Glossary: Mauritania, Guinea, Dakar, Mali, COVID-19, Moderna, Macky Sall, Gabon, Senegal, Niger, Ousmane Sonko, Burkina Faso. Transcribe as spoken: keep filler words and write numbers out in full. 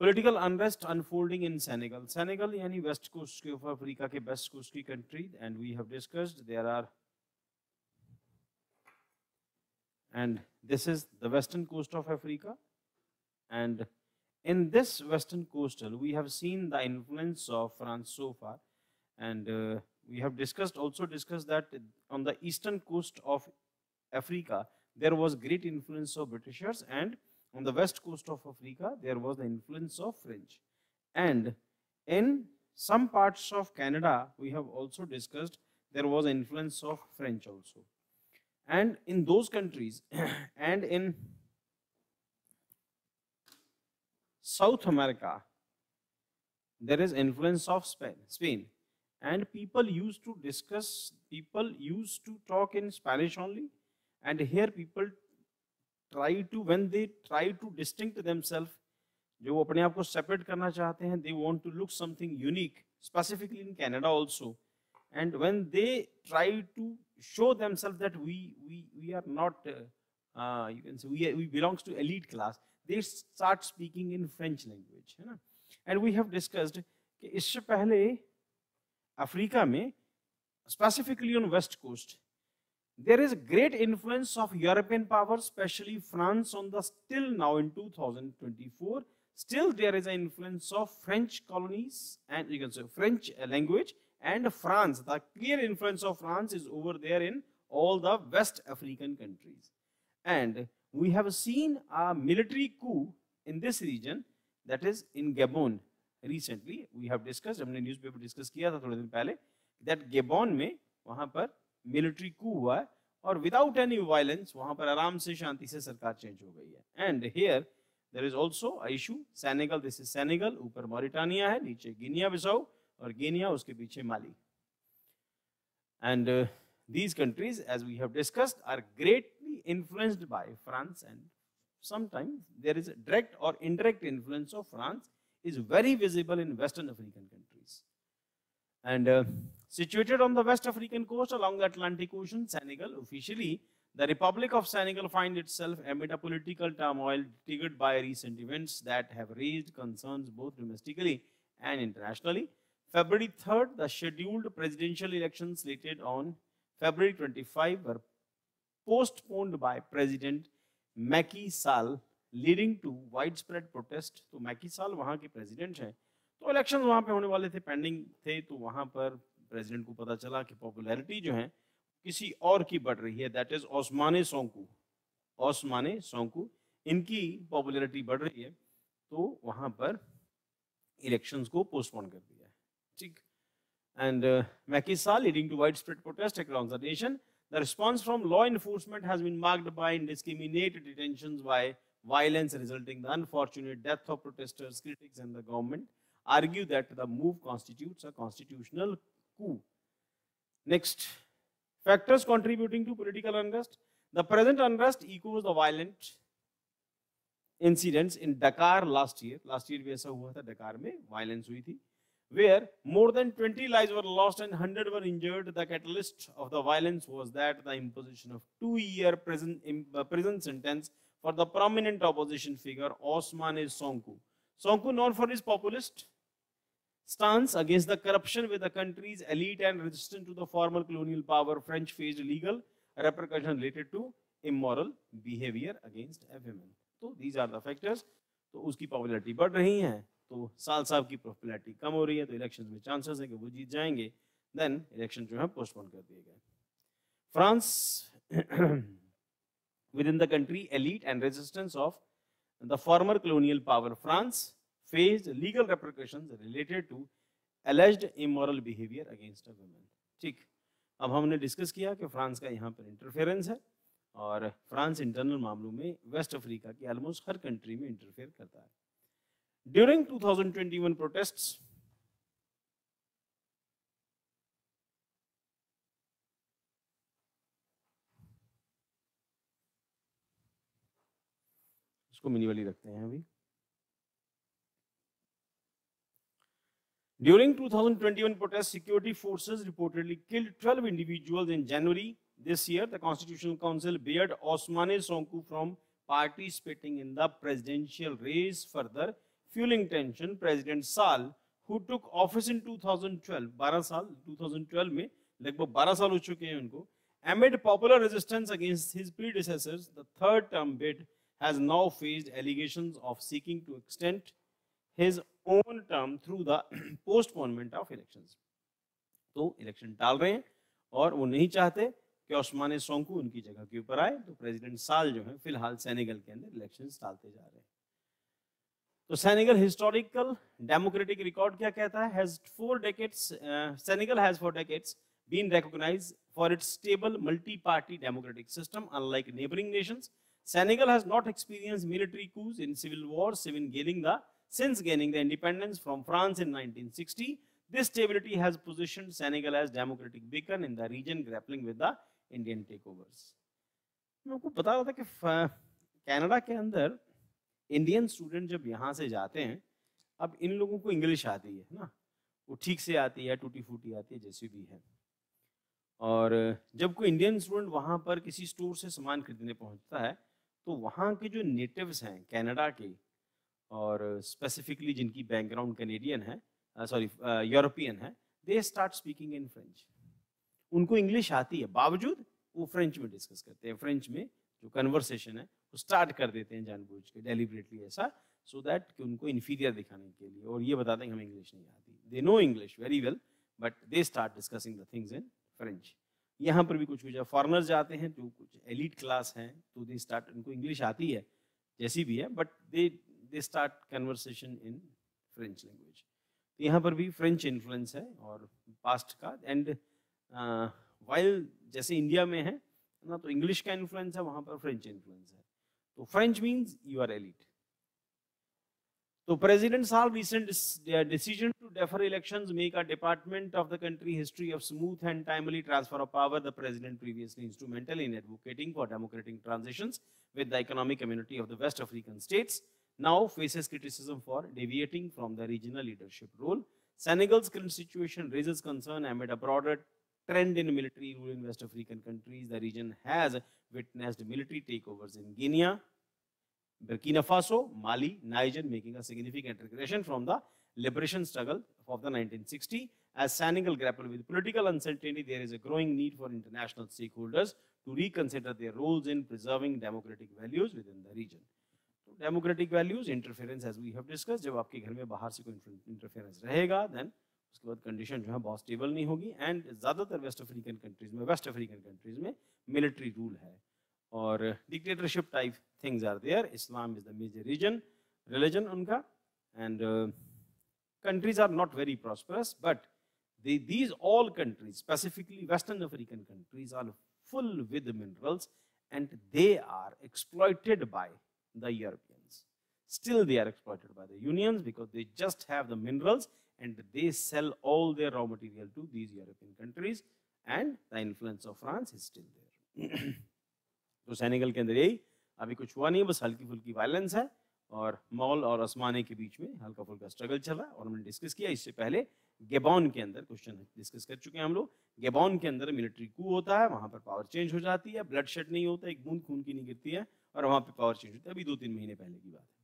Political unrest unfolding in Senegal. Senegal यानी west coast के of Africa के west coast की country. And we have discussed there are and this is the western coast of Africa. And in this western coastal, we have seen the influence of France so far, and uh, we have discussed also discussed that on the eastern coast of Africa there was great influence of Britishers, and on the west coast of Africa there was the influence of French. And in some parts of Canada we have also discussed there was influence of French also. And in those countries and in South America, there is influence of Spain, Spain, and people used to discuss, people used to talk in Spanish only, and here people try to, when they try to distinct themselves, जो वो अपने आप को separate करना चाहते हैं, they want to look something unique, specifically in Canada also, and when they try to show themselves that we we we are not, uh, uh, you can say we we belongs to elite class. They start speaking in French language, है ना? And we have discussed कि इससे पहले Africa में, specifically on West Coast, there is great influence of European powers, especially France, on the still now in two thousand twenty-four, still there is an influence of French colonies and you can say French language and France. The clear influence of France is over there in all the West African countries. And we have seen a military coup in this region, that is in Gabon recently. We have discussed, हमने newspaper discuss किया था थोड़े दिन पहले, that Gabon में वहाँ पर military coup हुआ है और without any violence वहाँ पर आराम से शांति से सरकार change हो गई है. And here there is also a issue Senegal. This is Senegal, ऊपर Mauritania है, नीचे Guinea Bissau और Guinea उसके पीछे Mali. And uh, these countries, as we have discussed, are greatly influenced by France, and sometimes there is a direct or indirect influence of France is very visible in Western African countries. And uh, situated on the West African coast along the Atlantic Ocean, Senegal, officially the Republic of Senegal, finds itself amid a political turmoil triggered by recent events that have raised concerns both domestically and internationally. February third, the scheduled presidential election slated on February twenty-fifth were postponed by President Macky Sall, leading to widespread protest. तो Macky Sall वहाँ के president हैं, तो elections वहाँ पे होने वाले थे, pending थे, तो वहाँ पर president को पता चला कि popularity जो है किसी और की बढ़ रही है, that is Ousmane Sonko. Ousmane Sonko, इनकी popularity बढ़ रही है, तो वहाँ पर elections को postpone कर दिया है, ठीक. And uh, Macky Sall, leading to widespread protest across the nation. The response from law enforcement has been marked by indiscriminate detentions by violence, resulting in the unfortunate death of protesters. Critics and the government argue that the move constitutes a constitutional coup. Next, factors contributing to political unrest. The present unrest echoes the violent incidents in Dakar last year. Last year भी ऐसा हुआ था, Dakar में violence हुई थी, where more than twenty lives were lost and one hundred were injured. The catalyst of the violence was that the imposition of two-year prison prison sentence for the prominent opposition figure Ousmane Sonko. Sonko, known for his populist stance against the corruption with the country's elite and resistant to the former colonial power, French faced legal repercussions related to immoral behavior against women. So these are the factors. So उसकी popularity बढ़ रही है, तो साल साहब की popularity कम हो रही है, तो इलेक्शन में चांसेस है कि वो जीत जाएंगे, देन इलेक्शन जो है पोस्टपोन कर दिए गए. France with in the country elite and resistance of the former colonial power, France faced legal repercussions related to alleged immoral behaviour against a women. ठीक, अब हमने डिस्कस किया कि फ्रांस का यहाँ पर इंटरफेरेंस है और फ्रांस इंटरनल मामलों में वेस्ट अफ्रीका की ऑलमोस्ट हर कंट्री में इंटरफेयर करता है. During two thousand twenty-one protests, इसको मिनिमली रखते हैं अभी. During two thousand twenty-one protests, security forces reportedly killed twelve individuals in January this year. The Constitutional Council barred Ousmane Sonko from participating in the presidential race. Further, fueling tension, President Sall, who took office in two thousand twelve, twelve saal, twenty twelve में लगभग twelve साल हो चुके हैं उनको. Amid popular resistance against his predecessors, the third term bid has now faced allegations of seeking to extend his own term through the postponement of elections. तो election टाल रहे हैं और वो नहीं चाहते कि ओस्माने सोंको उनकी जगह के ऊपर आए, तो प्रेसिडेंट साल जो है फिलहाल सेनेगल के अंदर इलेक्शंस टालते जा रहे हैं. तो सेनेगल हिस्टोरिकल डेमोक्रेटिक रिकॉर्ड क्या कहता है? Has four decades Senegal has four decades been recognised for its stable multi party democratic system. Unlike neighbouring nations, Senegal has not experienced military coups in civil wars since gaining the since gaining the independence from France in nineteen sixty. This stability has positioned Senegal as democratic beacon in the region grappling with the Indian takeovers. मैं आपको बता रहा था कि Canada के अंदर Indian student जब यहाँ से जाते हैं, अब इन लोगों को इंग्लिश आती है ना, वो ठीक से आती है, टूटी फूटी आती है, जैसी भी है. और जब कोई इंडियन स्टूडेंट वहाँ पर किसी स्टोर से सामान खरीदने पहुँचता है, तो वहाँ के जो नेटिव्स हैं कनाडा के, और स्पेसिफिकली जिनकी बैकग्राउंड कैनेडियन है, सॉरी यूरोपियन है, they start speaking in French. उनको इंग्लिश आती है, बावजूद वो फ्रेंच में डिस्कस करते हैं, फ्रेंच में जो कन्वर्सेशन है वो स्टार्ट कर देते हैं जानबूझ के, डेलिब्रेटली ऐसा, सो so दैट कि उनको इन्फीरियर दिखाने के लिए, और ये बताते हैं हमें इंग्लिश नहीं आती. They know English very well but they start discussing the things in French. यहाँ पर भी कुछ कुछ फॉरनर्स जाते हैं जो कुछ एलिट क्लास हैं, तो दे स्टार्ट, उनको इंग्लिश आती है जैसी भी है, but they they start conversation in French language. तो यहाँ पर भी फ्रेंच इन्फ्लुएंस है और पास्ट का, एंड वाइल जैसे इंडिया में है ना, तो इंग्लिश का इन्फ्लुएंस है, वहाँ पर फ्रेंच इन्फ्लुएंस है. तो French means you are elite. तो president Sall recent decision to defer elections make a department of the country history of smooth and timely transfer of power. The president previously instrumental in advocating for democratic transitions with the economic community of the West African states now faces criticism for deviating from the regional leadership role. Senegal's current situation raises concern amid a broader trend in military rule in West African countries. The region has witnessed military takeovers in Guinea, Burkina Faso, Mali, Niger, making a significant regression from the liberation struggle of the nineteen sixties. As Senegal grappled with political uncertainty, there is a growing need for international stakeholders to reconsider their roles in preserving democratic values within the region. So, democratic values, interference, as we have discussed, जब आपके घर में बाहर से कोई interference रहेगा, then उसके बाद condition जो है बहुत stable नहीं होगी, and ज़्यादातर West African countries में West African countries में military rule है, और dictatorship type things are there. Islam is the major region, religion उनका, and uh, countries are not very prosperous, but they, these all countries, specifically Western African countries, are full with the minerals, and they are exploited by the Europeans. Still they are exploited by the unions because they just have the minerals and they sell all their raw material to these European countries, and the influence of France is still there. तो Senegal के अंदर यही अभी कुछ हुआ नहीं, बस हल्की फुल्की वायलेंस है और मॉल और आसमाने के बीच में हल्का फुल्का स्ट्रगल चल रहा है. और हमने डिस्कस किया इससे पहले गेबॉन के अंदर, क्वेश्चन डिस्कस कर चुके हैं हम लोग, गेबॉन के अंदर मिलिट्री कू होता है, वहाँ पर पावर चेंज हो जाती है, ब्लड शेड नहीं होता, एक बूंद खून की नहीं गिरती है, और वहाँ पर पावर चेंज होता है. अभी दो तीन महीने पहले की बात है.